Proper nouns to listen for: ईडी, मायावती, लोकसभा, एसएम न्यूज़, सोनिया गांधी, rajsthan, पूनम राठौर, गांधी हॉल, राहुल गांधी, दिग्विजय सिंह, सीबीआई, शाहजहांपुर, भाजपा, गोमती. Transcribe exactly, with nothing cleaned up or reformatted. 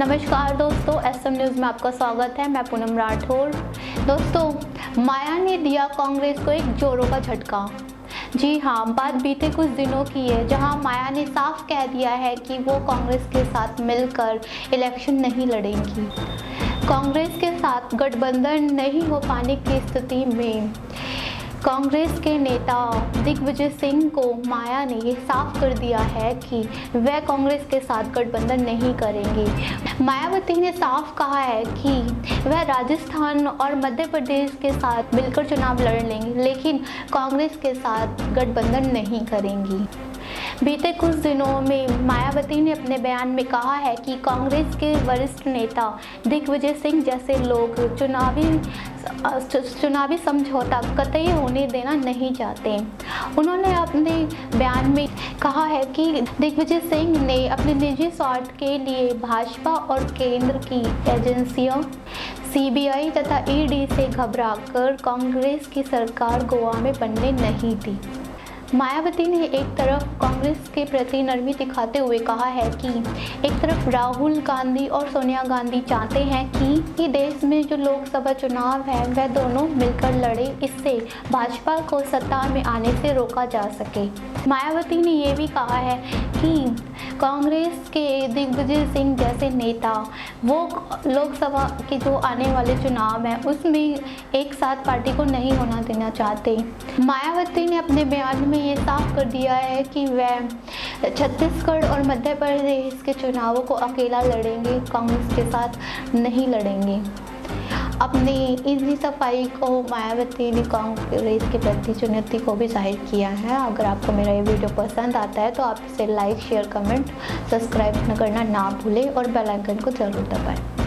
नमस्कार दोस्तों, एसएम न्यूज़ में आपका स्वागत है। मैं पूनम राठौर। दोस्तों, माया ने दिया कांग्रेस को एक जोरों का झटका। जी हाँ, बात बीते कुछ दिनों की है जहाँ माया ने साफ कह दिया है कि वो कांग्रेस के साथ मिलकर इलेक्शन नहीं लड़ेंगी। कांग्रेस के साथ गठबंधन नहीं हो पाने की स्थिति में कांग्रेस के नेता दिग्विजय सिंह को माया ने ये साफ कर दिया है कि वह कांग्रेस के साथ गठबंधन नहीं करेंगे। मायावती ने साफ कहा है कि वह राजस्थान और मध्य प्रदेश के साथ मिलकर चुनाव लड़ लेंगे, लेकिन कांग्रेस के साथ गठबंधन नहीं करेंगी। बीते कुछ दिनों में मायावती ने अपने बयान में कहा है कि कांग्रेस के वरिष्ठ नेता दिग्विजय सिंह जैसे लोग चुनावी चुनावी समझौता कतई होने देना नहीं चाहते। उन्होंने अपने बयान में कहा है कि दिग्विजय सिंह ने अपने निजी स्वार्थ के लिए भाजपा और केंद्र की एजेंसियों सीबीआई तथा ईडी से घबराकर कांग्रेस की सरकार गोवा में बनने नहीं दी। मायावती ने एक तरफ कांग्रेस के प्रति नरमी दिखाते हुए कहा है कि एक तरफ राहुल गांधी और सोनिया गांधी चाहते हैं कि देश में जो लोकसभा चुनाव है वह दोनों मिलकर लड़े, इससे भाजपा को सत्ता में आने से रोका जा सके। मायावती ने ये भी कहा है कि कांग्रेस के दिग्विजय सिंह जैसे नेता वो लोकसभा के जो आने वाले चुनाव हैं उसमें एक साथ पार्टी को नहीं होना देना चाहते। मायावती ने अपने बयान में ये साफ कर दिया है कि वह छत्तीसगढ़ और मध्य प्रदेश के चुनावों को अकेला लड़ेंगे, कांग्रेस के साथ नहीं लड़ेंगे। अपने इसी सफाई को मायावती ने कांग्रेस के प्रति चुनौती को भी जाहिर किया है। अगर आपको मेरा ये वीडियो पसंद आता है तो आप इसे लाइक, शेयर, कमेंट, सब्सक्राइब करना ना भूलें और बेल आइकन को ज़रूर दबाएं।